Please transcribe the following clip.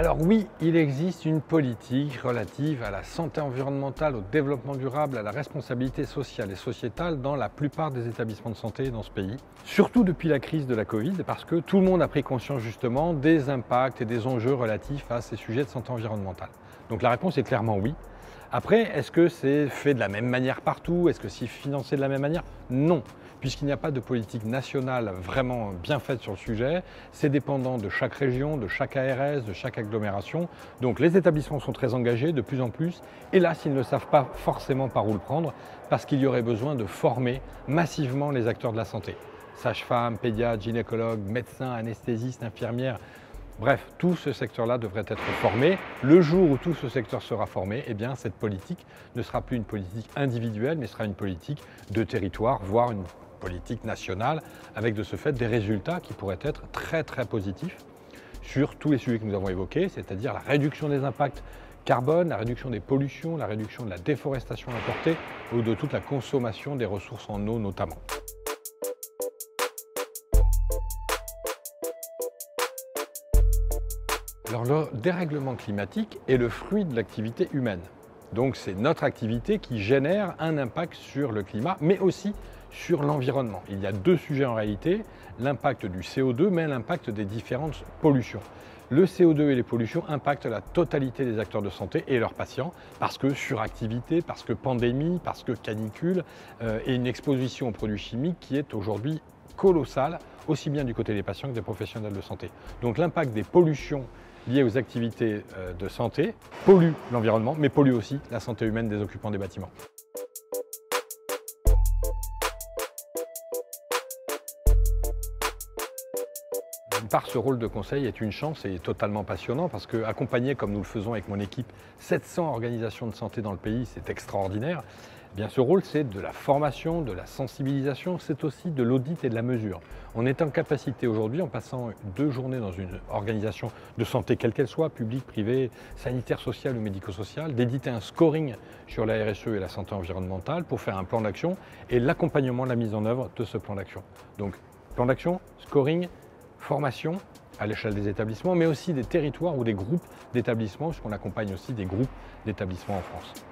Alors oui, il existe une politique relative à la santé environnementale, au développement durable, à la responsabilité sociale et sociétale dans la plupart des établissements de santé dans ce pays, surtout depuis la crise de la Covid, parce que tout le monde a pris conscience justement des impacts et des enjeux relatifs à ces sujets de santé environnementale. Donc la réponse est clairement oui. Après, est-ce que c'est fait de la même manière partout? Est-ce que c'est financé de la même manière? Non, puisqu'il n'y a pas de politique nationale vraiment bien faite sur le sujet. C'est dépendant de chaque région, de chaque ARS, de chaque agglomération. Donc les établissements sont très engagés de plus en plus. Hélas, ils ne savent pas forcément par où le prendre, parce qu'il y aurait besoin de former massivement les acteurs de la santé. Sages-femmes, pédiatres, gynécologues, médecins, anesthésistes, infirmières. Bref, tout ce secteur-là devrait être formé. Le jour où tout ce secteur sera formé, eh bien, cette politique ne sera plus une politique individuelle, mais sera une politique de territoire, voire une politique nationale, avec de ce fait des résultats qui pourraient être très très positifs sur tous les sujets que nous avons évoqués, c'est-à-dire la réduction des impacts carbone, la réduction des pollutions, la réduction de la déforestation importée ou de toute la consommation des ressources en eau notamment. Alors le dérèglement climatique est le fruit de l'activité humaine. Donc c'est notre activité qui génère un impact sur le climat, mais aussi sur l'environnement. Il y a deux sujets en réalité, l'impact du CO2, mais l'impact des différentes pollutions. Le CO2 et les pollutions impactent la totalité des acteurs de santé et leurs patients, parce que suractivité, parce que pandémie, parce que canicule, et une exposition aux produits chimiques qui est aujourd'hui colossale, aussi bien du côté des patients que des professionnels de santé. Donc l'impact des pollutions liées aux activités de santé pollue l'environnement, mais pollue aussi la santé humaine des occupants des bâtiments. Par ce rôle de conseil est une chance et totalement passionnant parce que accompagner comme nous le faisons avec mon équipe 700 organisations de santé dans le pays, c'est extraordinaire. Eh bien, ce rôle, c'est de la formation, de la sensibilisation, c'est aussi de l'audit et de la mesure. On est en capacité aujourd'hui, en passant 2 journées dans une organisation de santé, quelle qu'elle soit, publique, privée, sanitaire, sociale ou médico-sociale, d'éditer un scoring sur la RSE et la santé environnementale pour faire un plan d'action et l'accompagnement, la mise en œuvre de ce plan d'action. Donc, plan d'action, scoring, formation à l'échelle des établissements, mais aussi des territoires ou des groupes d'établissements, puisqu'on accompagne aussi des groupes d'établissements en France.